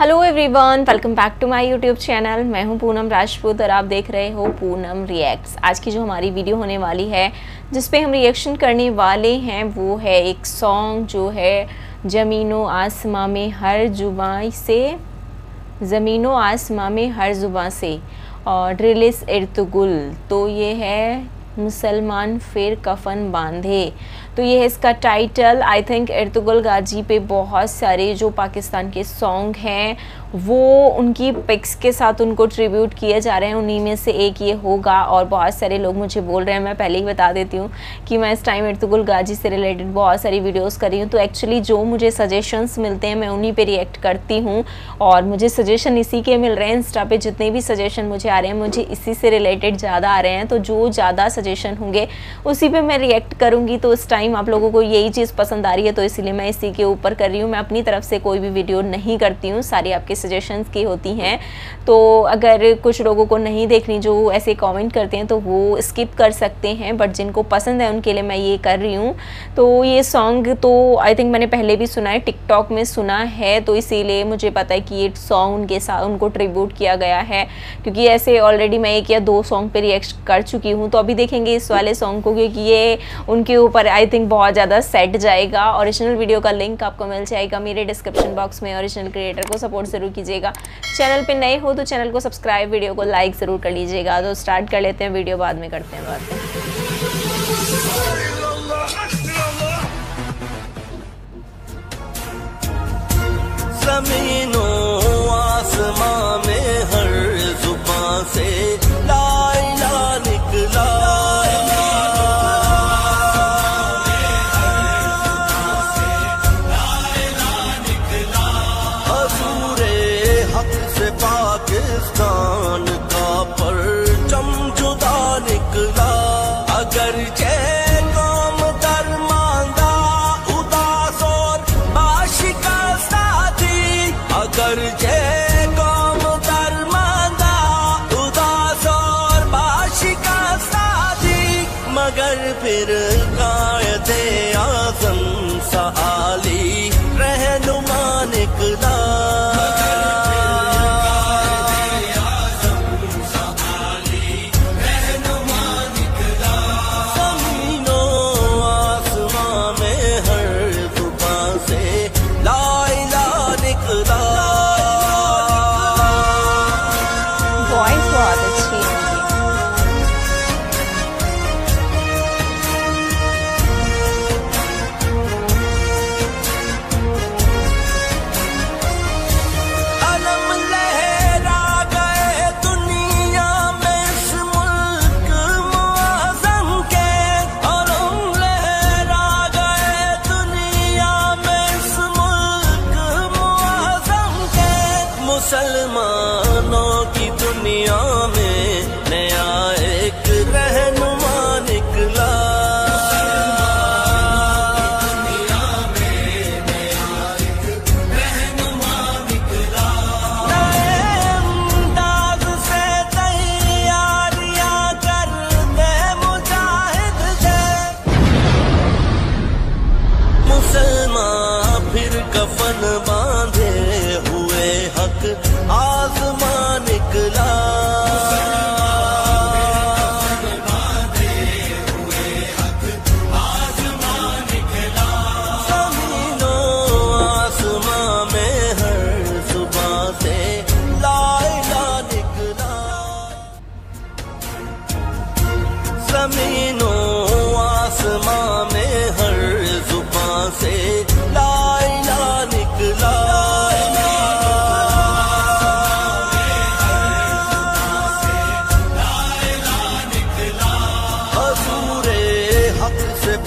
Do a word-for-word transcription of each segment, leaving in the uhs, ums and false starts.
Hello everyone, welcome back to my YouTube channel. मैं हूं पूनम राजपूत और आप देख रहे हो पूनम रिएक्ट्स। आज की जो हमारी वीडियो होने वाली है जिस पे हम रिएक्शन करने वाले हैं वो है एक सॉन्ग जो है ज़मीन ओ आसमां में हर जुबां से, ज़मीन ओ आसमां में हर जुबां से, और डिरिलिश एर्तुगरुल। तो ये है मुसलमान फिर कफन बांधे, तो ये है इसका title. I think Ertugrul Ghazi पे बहुत सारे जो पाकिस्तान के सॉन्ग हैं वो उनकी पिक्स के साथ उनको ट्रिब्यूट किए जा रहे हैं, उन्हीं में से एक ये होगा। और बहुत सारे लोग मुझे बोल रहे हैं, मैं पहले ही बता देती हूँ कि मैं इस टाइम एर्तुगरुल गाजी से रिलेटेड बहुत सारी वीडियोस कर रही हूँ, तो एक्चुअली जो मुझे सजेशंस मिलते हैं मैं उन्हीं पे रिएक्ट करती हूँ। और मुझे सजेशन इसी के मिल रहे हैं, इंस्टा पे जितने भी सजेशन मुझे आ रहे हैं मुझे इसी से रिलेटेड ज़्यादा आ रहे हैं, तो जो ज़्यादा सजेशन होंगे उसी पर मैं रिएक्ट करूँगी। तो इस टाइम आप लोगों को यही चीज़ पसंद आ रही है तो इसलिए मैं इसी के ऊपर कर रही हूँ। मैं अपनी तरफ से कोई भी वीडियो नहीं करती हूँ, सारी आपके सजेशंस की होती हैं। तो अगर कुछ लोगों को नहीं देखनी जो ऐसे कमेंट करते हैं तो वो स्किप कर सकते हैं, बट जिनको पसंद है उनके लिए मैं ये कर रही हूँ। तो ये सॉन्ग तो आई थिंक मैंने पहले भी सुना है, टिकटॉक में सुना है, तो इसीलिए मुझे पता है कि ये सॉन्ग उनके साथ उनको ट्रिब्यूट किया गया है, क्योंकि ऐसे ऑलरेडी मैं एक या दो सॉन्ग पर रिएक्ट कर चुकी हूँ। तो अभी देखेंगे इस वाले सॉन्ग को, क्योंकि ये उनके ऊपर आई थिंक बहुत ज़्यादा सेट जाएगा। ओरिजिनल वीडियो का लिंक आपको मिल जाएगा मेरे डिस्क्रिप्शन बॉक्स में। ओरिजिनल क्रिएटर को सपोर्ट जरूर कीजिएगा। चैनल पे नए हो तो चैनल को सब्सक्राइब, वीडियो को लाइक ज़रूर कर लीजिएगा। तो स्टार्ट कर लेते हैं, वीडियो बाद में करते हैं बात। ज़मीन ओ आसमां में हर जुबां से ला इलाहा निकला, पाकिस्तान का परचम जुदा निकला। अगर चे काम दरमांदा उदास और आशिका साथी, अगर चे काम दरमांदा उदास और आशिका साथी, मगर फिर कायदे आज़म सहाली रहनुमा निकला। मुसलमानों की दुनिया में नया एक रहनुमा निकला, दुनिया में नया एक रहनुमा निकला। नए अंदाज से तैयारियां करते मुजाहिद थे, मुसलमान फिर कफन बांधे हुए हक आसमां निकला। बांधे हुए हक आसमां निकला, ज़मीन ओ आसमां में हर जुबां से ला इलाहा निकला। ज़मीन ओ आसमां में हर जुबां से ला इलाहा निकला।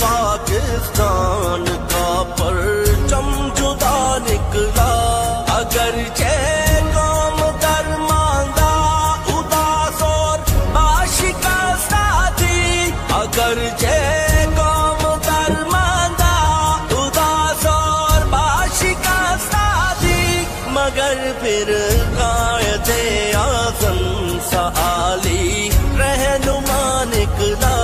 पाकिस्तान का परचम जुदा निकला, अगरचे काम दरमांदा उदास और आशिका साथी, अगरचे काम दरमांदा उदास और आशिका साथी, मगर फिर कायदे आज़म सहाली रहनुमा निकला।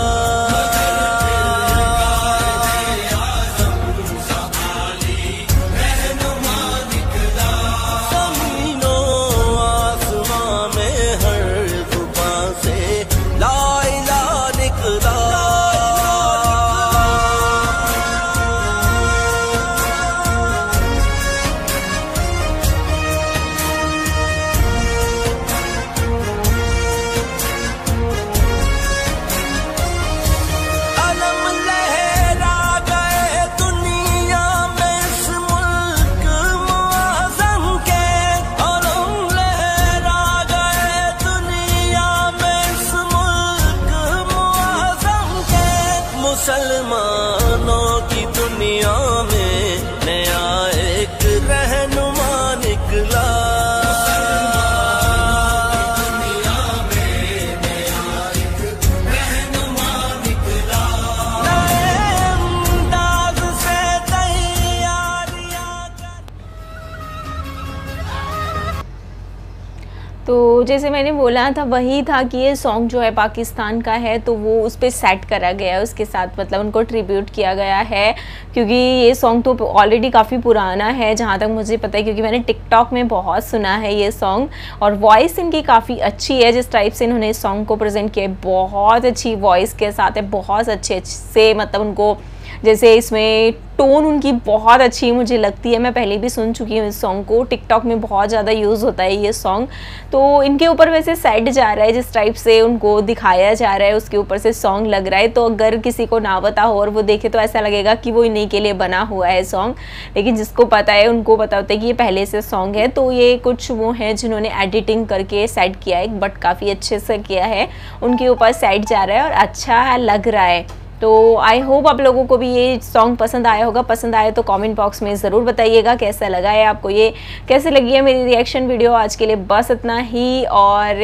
तो जैसे मैंने बोला था वही था कि ये सॉन्ग जो है पाकिस्तान का है, तो वो उस पर सेट करा गया है, उसके साथ मतलब उनको ट्रिब्यूट किया गया है। क्योंकि ये सॉन्ग तो ऑलरेडी काफ़ी पुराना है जहाँ तक मुझे पता है, क्योंकि मैंने टिकटॉक में बहुत सुना है ये सॉन्ग। और वॉइस इनकी काफ़ी अच्छी है, जिस टाइप से इन्होंने इस सॉन्ग को प्रेजेंट किया है बहुत अच्छी वॉइस के साथ है, बहुत अच्छे से मतलब उनको जैसे इसमें टोन उनकी बहुत अच्छी मुझे लगती है। मैं पहले भी सुन चुकी हूँ इस सॉन्ग को, टिकटॉक में बहुत ज़्यादा यूज़ होता है ये सॉन्ग, तो इनके ऊपर वैसे सेट जा रहा है जिस टाइप से उनको दिखाया जा रहा है उसके ऊपर से सॉन्ग लग रहा है। तो अगर किसी को ना पता हो और वो देखे तो ऐसा लगेगा कि वो इन्हीं के लिए बना हुआ है सॉन्ग, लेकिन जिसको पता है उनको पता होता है कि ये पहले से सॉन्ग है। तो ये कुछ वो हैं जिन्होंने एडिटिंग करके सेट किया है, बट काफ़ी अच्छे से किया है, उनके ऊपर सेट जा रहा है और अच्छा लग रहा है। तो आई होप आप लोगों को भी ये सॉन्ग पसंद आया होगा, पसंद आया तो कमेंट बॉक्स में ज़रूर बताइएगा कैसा लगा है आपको, ये कैसे लगी है मेरी रिएक्शन वीडियो। आज के लिए बस इतना ही, और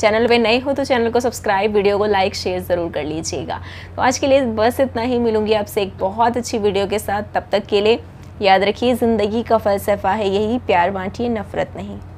चैनल पे नए हो तो चैनल को सब्सक्राइब, वीडियो को लाइक शेयर ज़रूर कर लीजिएगा। तो आज के लिए बस इतना ही, मिलूंगी आपसे एक बहुत अच्छी वीडियो के साथ। तब तक के लिए याद रखिए, ज़िंदगी का फ़लसफ़ा है यही, प्यार बाँटिए नफ़रत नहीं।